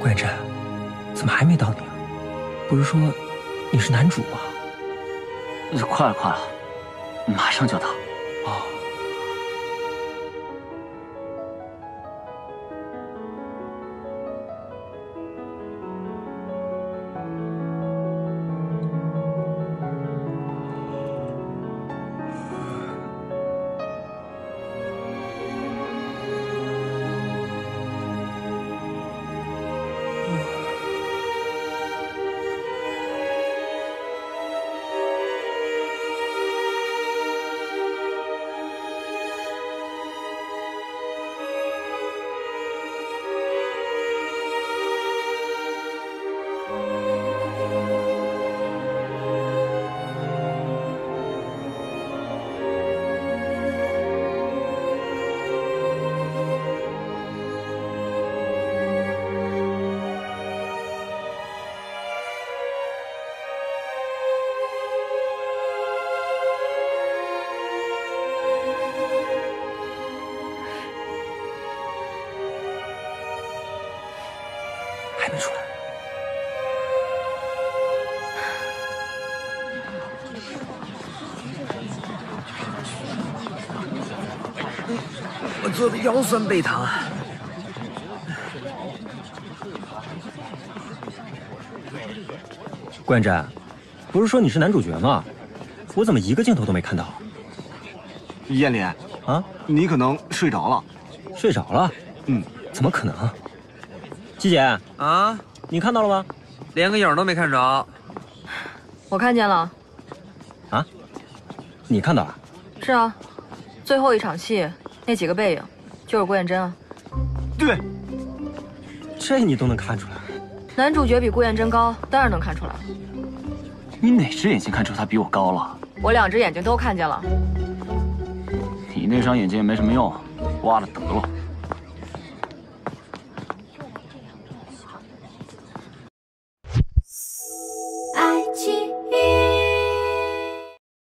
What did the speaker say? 顾远辰，怎么还没到你啊？不是说你是男主吗？快了，快了，马上就到。哦。 我做的腰酸背疼啊！顾远辰，不是说你是男主角吗？我怎么一个镜头都没看到？燕林啊，你可能睡着了。睡着了？嗯，怎么可能？季姐啊，你看到了吗？连个影都没看着。我看见了。啊？你看到了？是啊。 最后一场戏，那几个背影，就是顾远辰啊。对，这你都能看出来。男主角比顾远辰高，当然能看出来。你哪只眼睛看出他比我高了？我两只眼睛都看见了。你那双眼睛也没什么用，挖了得了。